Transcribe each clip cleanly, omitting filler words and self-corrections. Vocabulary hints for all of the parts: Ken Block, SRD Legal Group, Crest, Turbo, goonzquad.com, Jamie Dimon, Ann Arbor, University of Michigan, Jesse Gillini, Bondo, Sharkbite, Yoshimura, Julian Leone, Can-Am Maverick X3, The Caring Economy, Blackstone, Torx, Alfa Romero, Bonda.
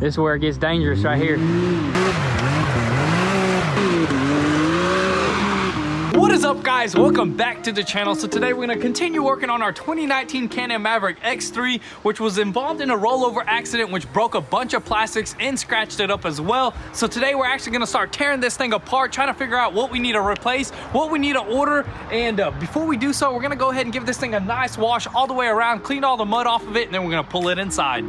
This is where it gets dangerous right here. What is up, guys? Welcome back to the channel. So today we're going to continue working on our 2019 Can-Am Maverick X3, which was involved in a rollover accident which broke a bunch of plastics and scratched it up as well. So today we're actually going to start tearing this thing apart, trying to figure out what we need to replace, what we need to order, and before we do so, we're going to go ahead and give this thing a nice wash all the way around, clean all the mud off of it, and then we're going to pull it inside.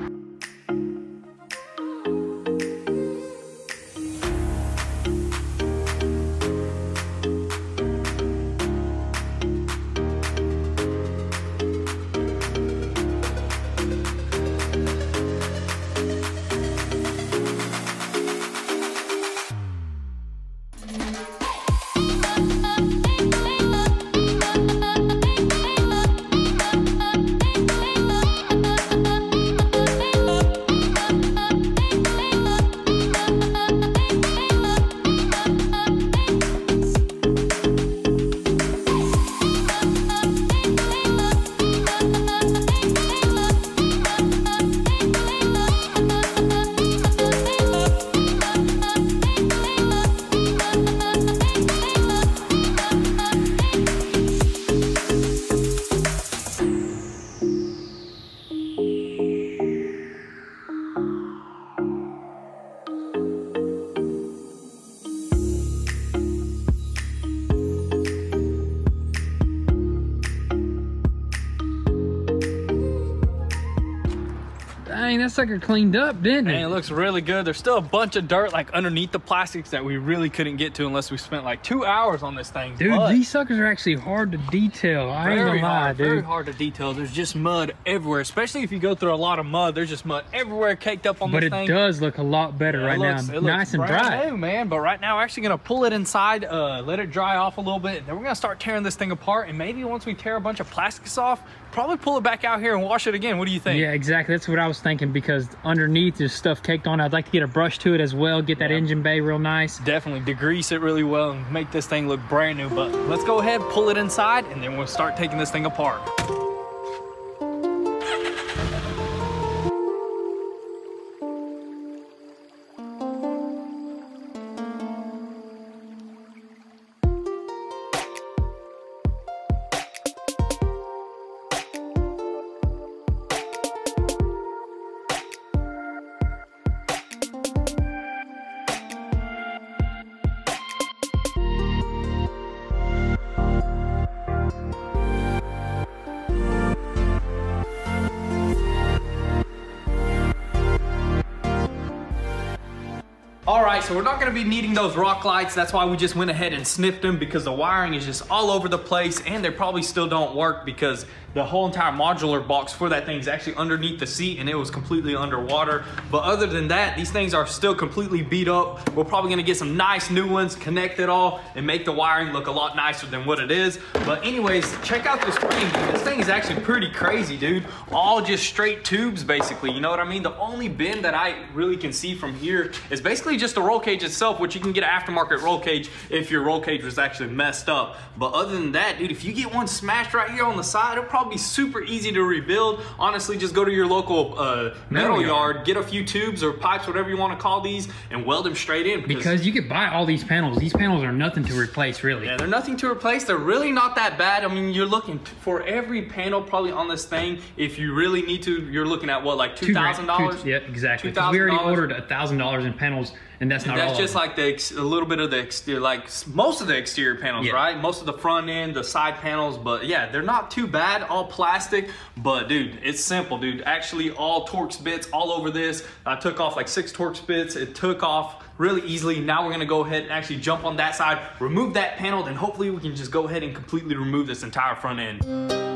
Dang, that sucker cleaned up, didn't it? Man, it looks really good. There's still a bunch of dirt like underneath the plastics that we really couldn't get to unless we spent like 2 hours on this thing. Dude, but these suckers are actually hard to detail. I ain't gonna lie, dude. Very hard to detail. There's just mud everywhere, especially if you go through a lot of mud. There's just mud everywhere caked up on this thing. But it does look a lot better right now. It looks nice and dry, man. But right now, we're actually gonna pull it inside, let it dry off a little bit, and then we're gonna start tearing this thing apart. And maybe once we tear a bunch of plastics off, probably pull it back out here and wash it again. What do you think? Yeah, exactly. That's what I was thinking, because underneath there's stuff caked on. I'd like to get a brush to it as well, get that engine bay real nice. Definitely degrease it really well and make this thing look brand new. But let's go ahead, pull it inside, and then we'll start taking this thing apart. All right, so we're not gonna be needing those rock lights. That's why we just went ahead and sniffed them, because the wiring is just all over the place and they probably still don't work because the whole entire modular box for that thing is actually underneath the seat and it was completely underwater. But other than that, these things are still completely beat up. We're probably gonna get some nice new ones, connect it all, and make the wiring look a lot nicer than what it is. But anyways, check out this thing. This thing is actually pretty crazy, dude. All just straight tubes, basically, you know what I mean? The only bend that I really can see from here is basically just the roll cage itself, which you can get an aftermarket roll cage if your roll cage was actually messed up. But other than that, dude, if you get one smashed right here on the side, it'll probably be super easy to rebuild. Honestly, just go to your local metal yard, get a few tubes or pipes, whatever you want to call these, and weld them straight in. Because you could buy all these panels. These panels are nothing to replace, really. Yeah, they're nothing to replace. They're really not that bad. I mean, you're looking for every panel probably on this thing. If you really need to, you're looking at what, like $2,000? Yeah, exactly. $2,000. We already ordered $1,000 in panels. And that's not all. That's just like a little bit of the exterior, like most of the exterior panels, right? Most of the front end, the side panels, but yeah, they're not too bad, all plastic. But dude, it's simple, dude. Actually, all Torx bits all over this. I took off like 6 Torx bits. It took off really easily. Now we're gonna go ahead and actually jump on that side, remove that panel, then hopefully we can just go ahead and completely remove this entire front end.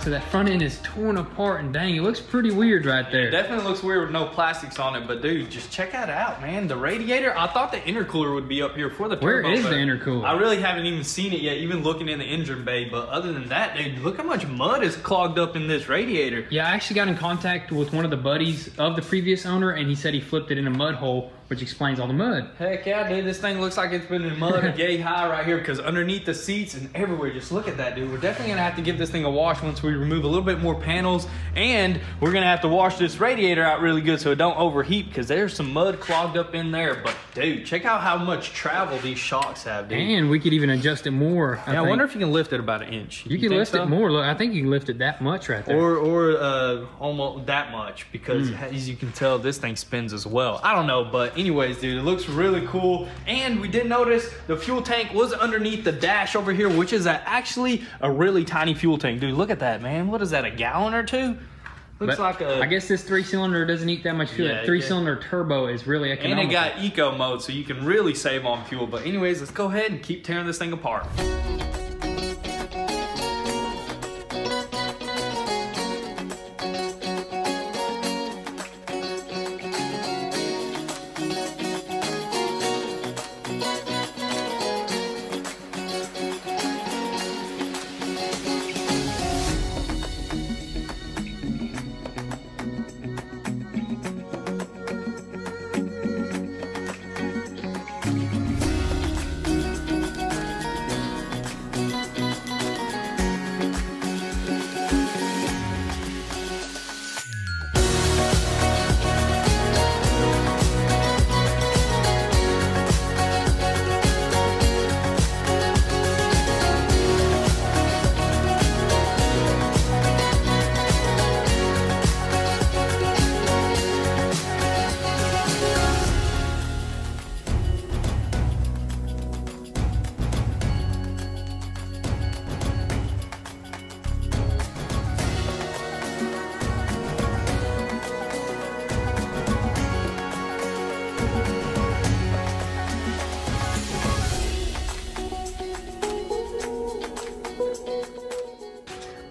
out, so that front end is torn apart, and dang, it looks pretty weird right there. It definitely looks weird with no plastics on it, but dude, just check that out, man. The radiator, I thought the intercooler would be up here for the turbo. Where is the intercooler? I really haven't even seen it yet, even looking in the engine bay, but other than that, dude, look how much mud is clogged up in this radiator. Yeah, I actually got in contact with one of the buddies of the previous owner, and he said he flipped it in a mud hole, which explains all the mud. Heck yeah, dude, this thing looks like it's been in mud yay high right here, because underneath the seats and everywhere, just look at that, dude. We're definitely gonna have to give this thing a wash once we remove a little bit more panels, and we're gonna have to wash this radiator out really good so it don't overheat, because there's some mud clogged up in there. But dude, check out how much travel these shocks have, dude. And we could even adjust it more. I wonder if you can lift it about an inch. You can lift it more. Look, I think you can lift it that much right there. Or almost that much, because as you can tell, this thing spins as well. I don't know, but anyways, dude, it looks really cool. And we did notice the fuel tank was underneath the dash over here, which is actually a really tiny fuel tank. Dude, look at that, man. What is that, a gallon or two? Looks like a... I guess this three-cylinder doesn't eat that much fuel. Yeah, three-cylinder turbo is really economical. And it got eco mode, so you can really save on fuel. But anyways, let's go ahead and keep tearing this thing apart.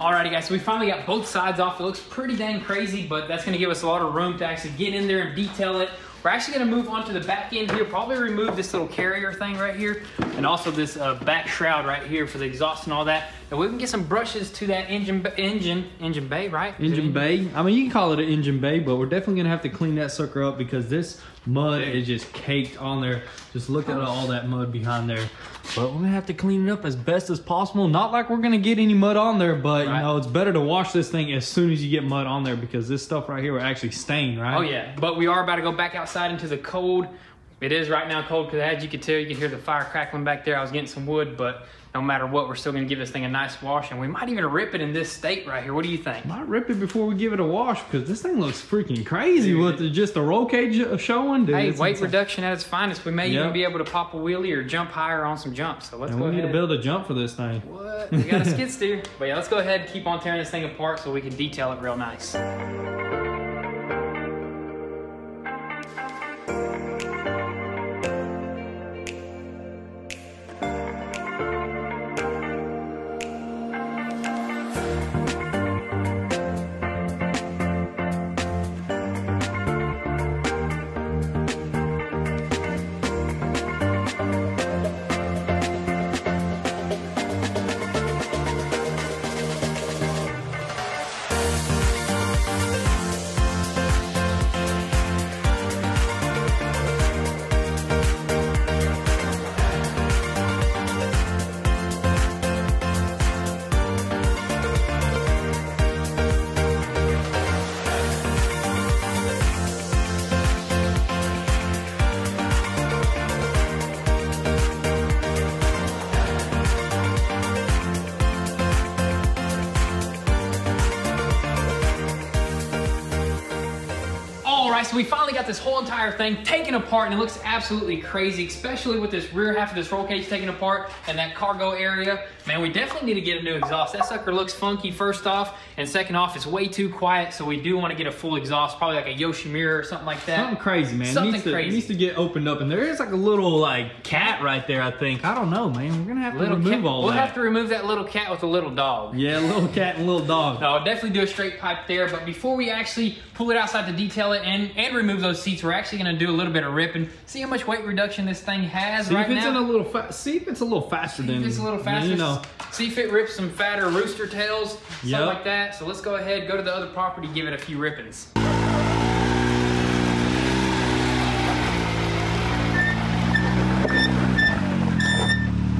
Alrighty guys, so we finally got both sides off. It looks pretty dang crazy, but that's gonna give us a lot of room to actually get in there and detail it. We're actually gonna move on to the back end here, probably remove this little carrier thing right here, and also this back shroud right here for the exhaust and all that. And we can get some brushes to that engine bay, right? Engine bay. I mean, you can call it an engine bay, but we're definitely gonna have to clean that sucker up because this mud is just caked on there. Just look at all that mud behind there. But we're gonna have to clean it up as best as possible. Not like we're gonna get any mud on there, but you know, it's better to wash this thing as soon as you get mud on there, because this stuff right here will actually stain, right? Oh yeah, but we are about to go back outside into the cold. It is right now cold, because as you can tell, you can hear the fire crackling back there. I was getting some wood, but no matter what, we're still gonna give this thing a nice wash, and we might even rip it in this state right here. What do you think? Might rip it before we give it a wash, because this thing looks freaking crazy with just the roll cage showing. Dude, hey, weight reduction at its finest. We may even be able to pop a wheelie or jump higher on some jumps. So let's go ahead. We need to build a jump for this thing. What? We got a skid steer. But yeah, let's go ahead and keep on tearing this thing apart so we can detail it real nice. guys, so we finally got this whole entire thing taken apart, and it looks absolutely crazy, especially with this rear half of this roll cage taken apart and that cargo area. Man, we definitely need to get a new exhaust. That sucker looks funky, first off, and second off, it's way too quiet, so we do want to get a full exhaust, probably like a Yoshimura or something like that. Something crazy, man. Something crazy. It needs to get opened up, and there is like a little like cat right there, I think. I don't know, man. We're going to have to remove all that. We'll have to remove that little cat with a little dog. Yeah, little cat and little dog. No, definitely do a straight pipe there, but before we actually pull it outside to detail it and remove those seats, we're actually going to do a little bit of ripping. See how much weight reduction this thing has See if it's a little faster. You know. See if it rips some fatter rooster tails, something like that. So let's go ahead, go to the other property, give it a few rippings.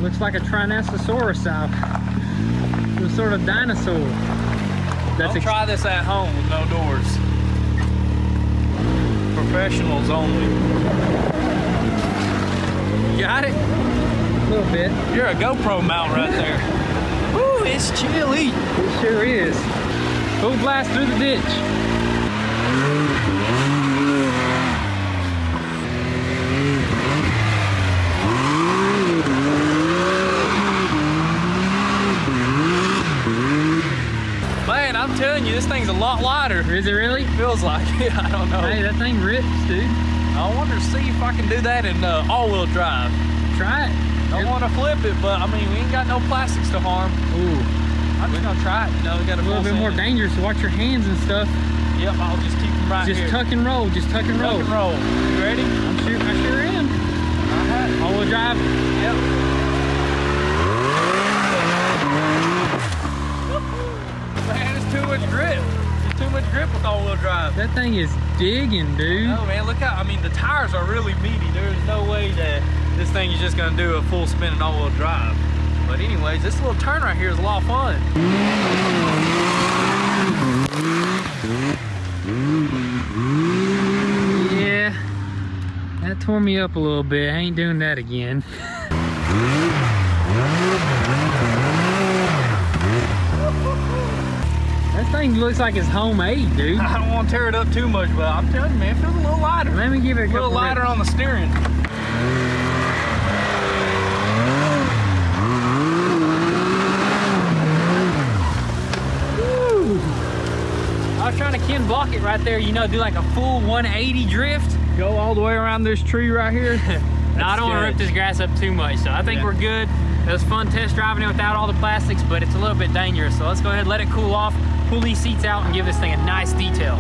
Looks like a Tyrannosaurus out. Some sort of dinosaur. Don't try this at home with no doors. Professionals only. You got it? A little bit. You're a GoPro mount right there. Woo, it's chilly. It sure is. Full blast through the ditch. I'm telling you, this thing's a lot lighter. Is it really? Feels like it. I don't know. Hey, that thing rips, dude. I want to see if I can do that in all-wheel drive. Try it. Don't want to flip it, but I mean, we ain't got no plastics to harm. Ooh. I'm just gonna try it. You know, we got a little bit more dangerous. So watch your hands and stuff. Yep, I'll just keep them right here. Just tuck and roll. Just tuck and roll. Tuck and roll. You ready? I sure am. All right. All-wheel drive. Yep. Too much grip with all-wheel drive. That thing is digging, dude. No, man, look out. I mean, the tires are really meaty. There's no way that this thing is just gonna do a full spin in all-wheel drive. But anyways, this little turn right here is a lot of fun. Yeah, that tore me up a little bit. I ain't doing that again. That thing looks like it's homemade, dude. I don't want to tear it up too much, but I'm telling you, man, it feels a little lighter. Let me give it a little lighter on the steering. Woo. I was trying to Ken block it right there, you know, do like a full 180 drift. Go all the way around this tree right here. No, I don't want to rip this grass up too much, so I think we're good. It was fun test driving it without all the plastics, but it's a little bit dangerous, so let's go ahead and let it cool off. Pull these seats out and give this thing a nice detail.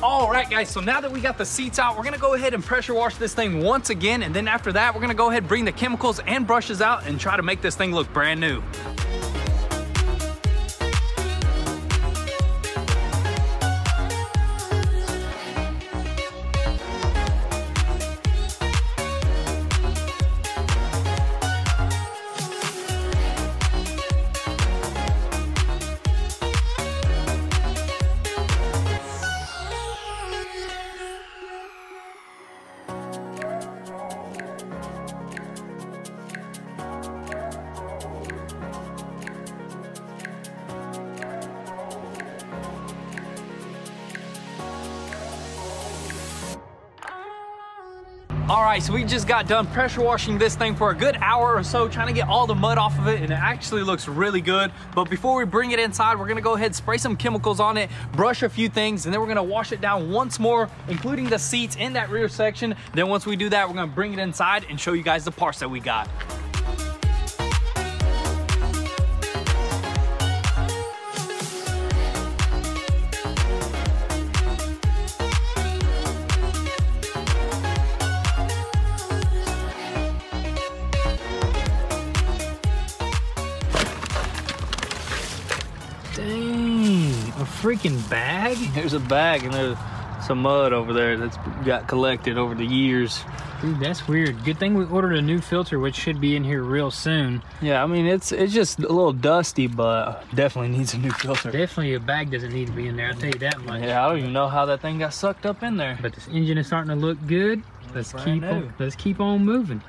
All right, guys, so now that we got the seats out, we're gonna go ahead and pressure wash this thing once again, and then after that, we're gonna go ahead and bring the chemicals and brushes out and try to make this thing look brand new. All right, so we just got done pressure washing this thing for a good hour or so, trying to get all the mud off of it, and it actually looks really good. But before we bring it inside, we're gonna go ahead, spray some chemicals on it, brush a few things, and then we're gonna wash it down once more, including the seats in that rear section. Then once we do that, we're gonna bring it inside and show you guys the parts that we got. freaking bag? There's a bag and there's some mud over there that's got collected over the years. Dude, that's weird. Good thing we ordered a new filter, which should be in here real soon. Yeah, I mean, it's just a little dusty, but definitely needs a new filter. Definitely a bag doesn't need to be in there, I'll tell you that much. Yeah, I don't even know how that thing got sucked up in there. But this engine is starting to look good. Let's keep on moving.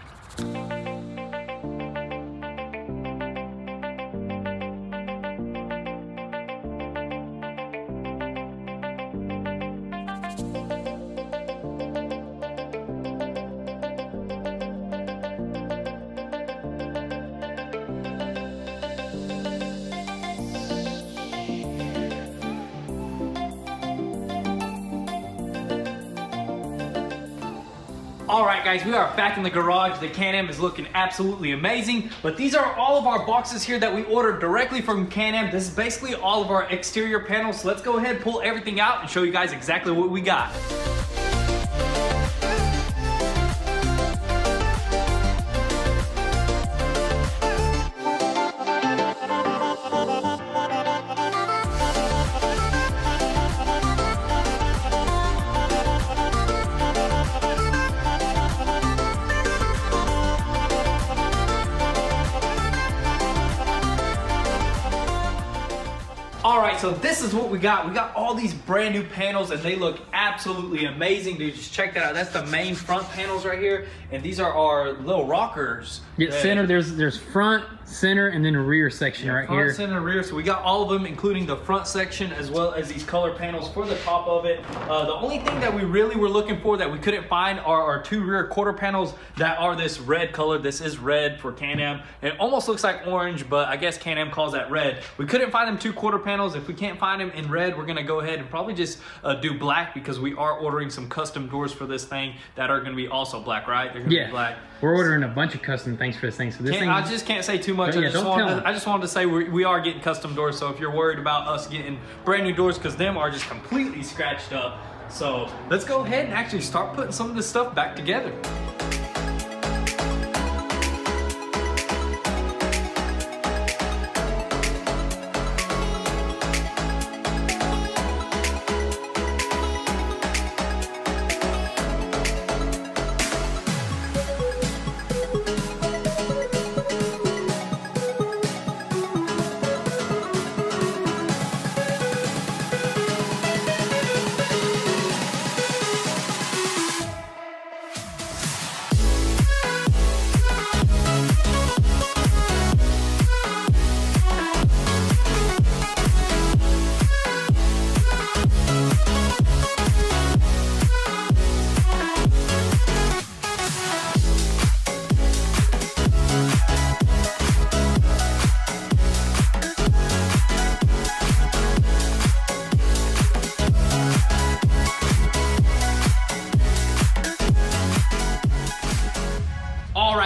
Alright guys, we are back in the garage. The Can-Am is looking absolutely amazing, but these are all of our boxes here that we ordered directly from Can-Am. This is basically all of our exterior panels. So let's go ahead and pull everything out and show you guys exactly what we got. Alright, so this is what we got. We got all these brand new panels and they look absolutely amazing, dude. Just check that out. That's the main front panels right here. And these are our little rockers. Yeah, center, there's front, center, and then a rear section right here. Front, center, rear. So we got all of them, including the front section, as well as these color panels for the top of it. The only thing that we really were looking for that we couldn't find are our two rear quarter panels that are this red color. This is red for Can-Am. It almost looks like orange, but I guess Can-Am calls that red. We couldn't find them two quarter panels. If we can't find them in red, we're gonna go ahead and probably just do black, because we are ordering some custom doors for this thing that are gonna be also black, right? They're gonna be black. We're ordering a bunch of custom things for this thing. So this thing, I just can't say too much. Yeah, I just wanted to say we are getting custom doors. So if you're worried about us getting brand new doors, because them are just completely scratched up. So let's go ahead and actually start putting some of this stuff back together.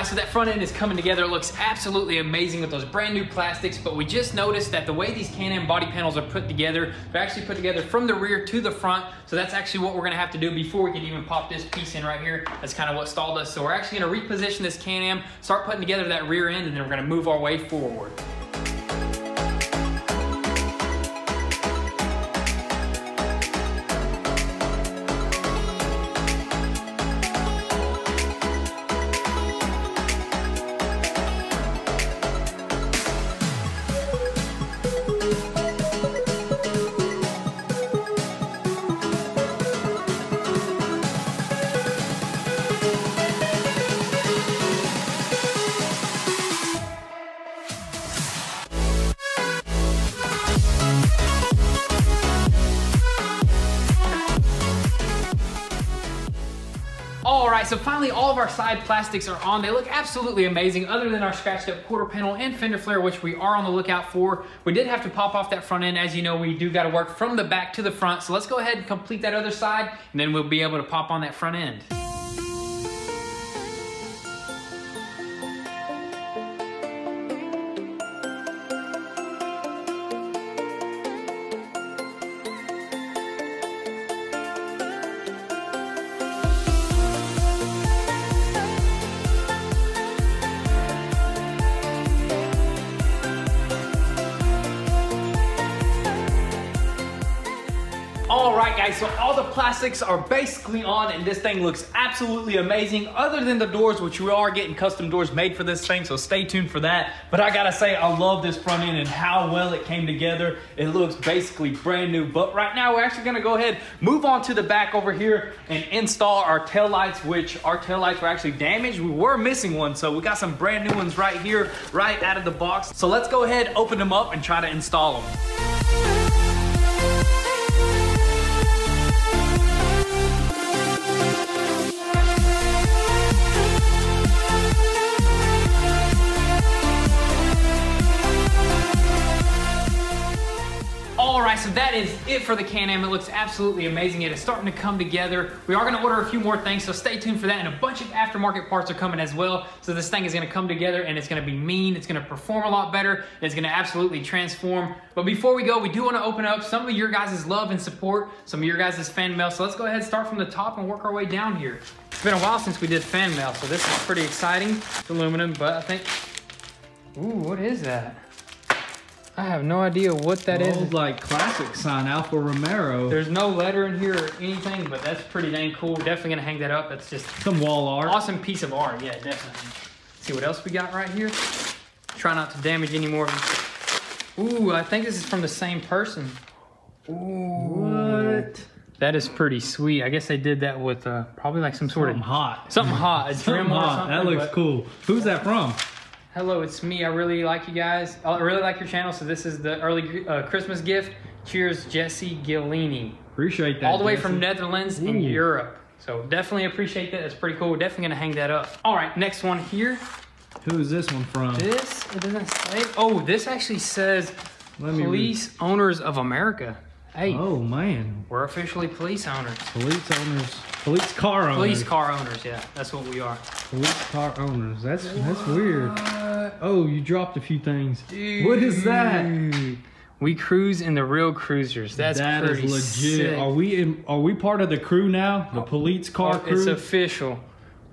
So that front end is coming together. It looks absolutely amazing with those brand new plastics, but we just noticed that the way these Can-Am body panels are put together, they're actually put together from the rear to the front. So that's actually what we're gonna have to do before we can even pop this piece in right here. That's kind of what stalled us. So we're actually gonna reposition this Can-Am, start putting together that rear end, and then we're gonna move our way forward. Alright, so finally all of our side plastics are on. They look absolutely amazing, other than our scratched up quarter panel and fender flare, which we are on the lookout for. We did have to pop off that front end. As you know, we do got to work from the back to the front. So let's go ahead and complete that other side, and then we'll be able to pop on that front end. Alright guys, so all the plastics are basically on and this thing looks absolutely amazing other than the doors, which we are getting custom doors made for this thing, so stay tuned for that. But I gotta say, I love this front end and how well it came together. It looks basically brand new, but right now we're actually gonna go ahead, move on to the back over here and install our taillights, which our taillights were actually damaged. We were missing one, so we got some brand new ones right here, right out of the box. So let's go ahead, open them up and try to install them. So that is it for the Can-Am. It looks absolutely amazing. It is starting to come together. We are going to order a few more things, so stay tuned for that, and a bunch of aftermarket parts are coming as well. So this thing is going to come together and it's going to be mean. It's going to perform a lot better. It's going to absolutely transform. But before we go, we do want to open up some of your guys' love and support, some of your guys' fan mail. So let's go ahead and start from the top and work our way down here. It's been a while since we did fan mail, so this is pretty exciting. It's aluminum, but I think, ooh, what is that? I have no idea what that is. Old, like, classic sign, Alfa Romero. There's no letter in here or anything, but that's pretty dang cool. We're definitely gonna hang that up. That's just some wall art. Awesome piece of art, yeah, definitely. Let's see what else we got right here. Try not to damage any more of them. Ooh, I think this is from the same person. Ooh, what? That is pretty sweet. I guess they did that with probably like some sort of hot. Something hot. A something hot. That looks cool. Who's that from? Hello, it's me. I really like you guys. I really like your channel. So this is the early Christmas gift. Cheers, Jesse Gillini. Appreciate that. All the way Jesse. From Netherlands and Europe. So definitely appreciate that. That's pretty cool. We're definitely gonna hang that up. All right, next one here. Who is this one from? This, it doesn't say. Oh, this actually says Police Owners of America. Hey. Oh man. We're officially police owners. Police owners. Police car owners. Police car owners, yeah. That's what we are. Police car owners. That's weird. Oh, you dropped a few things. Dude. What is that? We cruise in the real cruisers. That is legit. Sick. Are we part of the crew now? The police car crew? It's official.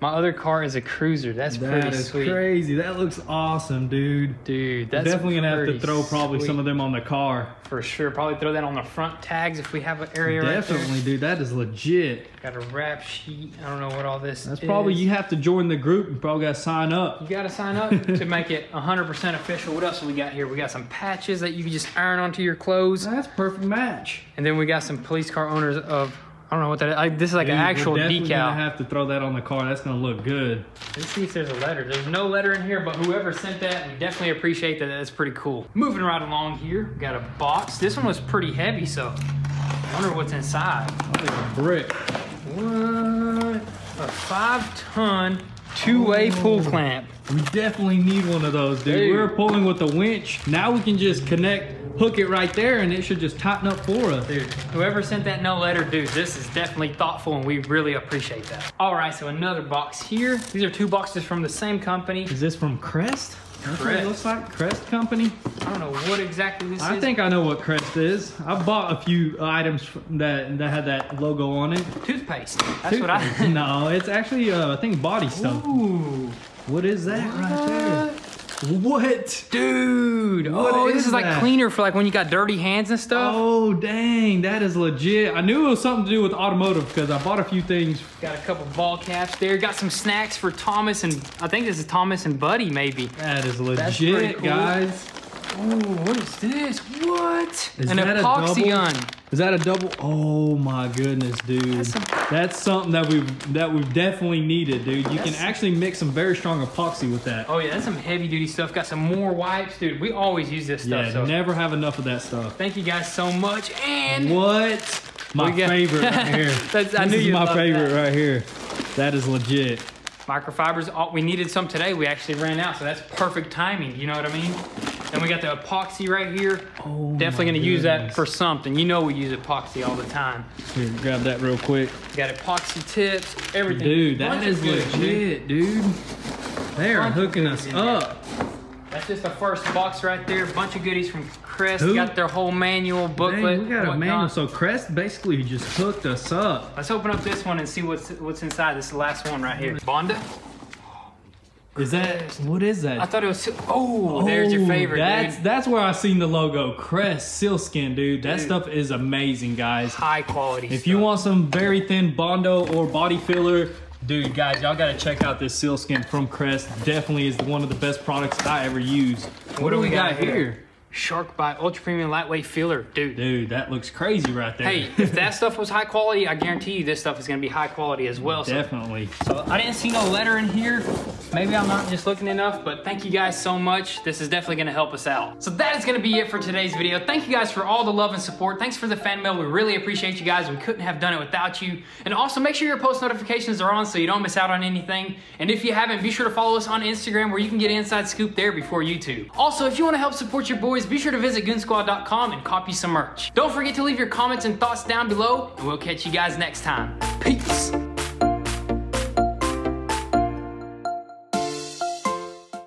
My other car is a cruiser. That's pretty sweet. That is crazy. That looks awesome, dude. Dude, that's definitely going to have to throw probably some of them on the car. For sure. Probably throw that on the front tags if we have an area right there. Definitely, dude. That is legit. Got a wrap sheet. I don't know what all this is. That's probably, you have to join the group. You probably got to sign up. You got to sign up to make it 100% official. What else do we got here? We got some patches that you can just iron onto your clothes. That's a perfect match. And then we got some police car owners of... I don't know what that is. This is like an actual decal. We're gonna have to throw that on the car. That's gonna look good. Let's see if there's a letter. There's no letter in here, but whoever sent that, we definitely appreciate that. That's pretty cool. Moving right along here, we got a box. This one was pretty heavy, so I wonder what's inside. Oh, a brick. What? A 5-ton two-way pull clamp. We definitely need one of those, dude. Hey. We're pulling with a winch. Now we can just connect. Hook it right there and it should just tighten up for us. Dude, whoever sent that no letter, dude, this is definitely thoughtful and we really appreciate that. All right, so another box here. These are two boxes from the same company. Is this from Crest? That's what it looks like, Crest company. I don't know what exactly this is. I think I know what Crest is. I bought a few items that had that logo on it. Toothpaste. That's what I think. No, it's actually, I think, body stuff. Ooh. What is that right there? What? Dude. What is this? Like cleaner for like when you got dirty hands and stuff. Oh, dang. That is legit. I knew it was something to do with automotive because I bought a few things. Got a couple ball caps there. Got some snacks for Thomas and I think this is Thomas and Buddy maybe. That is legit. That's pretty cool, guys. Ooh, what is this? What? Is an epoxy gun. Is that a double? Oh my goodness, dude. That's something that we've definitely needed, dude. You can actually mix some very strong epoxy with that. Oh yeah, that's some heavy duty stuff. Got some more wipes, dude. We always use this stuff. Yeah, so never have enough of that stuff. Thank you guys so much. And what? My favorite right here. I knew this is my favorite right here. That is legit. Microfibers, we needed some today. We actually ran out, so that's perfect timing. You know what I mean? Then we got the epoxy right here. Oh, definitely gonna use that for something. You know we use epoxy all the time. Here, grab that real quick. Got epoxy tips, everything. Dude, that is legit, dude. They are hooking us up. That's just the first box right there. Bunch of goodies from Crest. Got their whole manual booklet. Dang, we got a manual. So Crest basically just hooked us up. Let's open up this one and see what's inside. This is the last one right here. Bonda. Is that, what is that? I thought it was, oh, there's your favorite, dude. That's where I seen the logo, Crest Sealskin, dude. That stuff is amazing, guys. High quality stuff. If you want some very thin Bondo or body filler, dude, guys, y'all gotta check out this Sealskin from Crest. Definitely is one of the best products I ever used. What do we got here? Sharkbite Ultra Premium Lightweight Filler, dude. Dude, that looks crazy right there. Hey, if that stuff was high quality, I guarantee you this stuff is going to be high quality as well. Definitely. So I didn't see no letter in here. Maybe I'm not just looking enough, but thank you guys so much. This is definitely going to help us out. So that is going to be it for today's video. Thank you guys for all the love and support. Thanks for the fan mail. We really appreciate you guys. We couldn't have done it without you. And also make sure your post notifications are on so you don't miss out on anything. And if you haven't, be sure to follow us on Instagram where you can get inside scoop there before YouTube. Also, if you want to help support your boys, be sure to visit goonzquad.com and copy some merch. Don't forget to leave your comments and thoughts down below, and we'll catch you guys next time. Peace.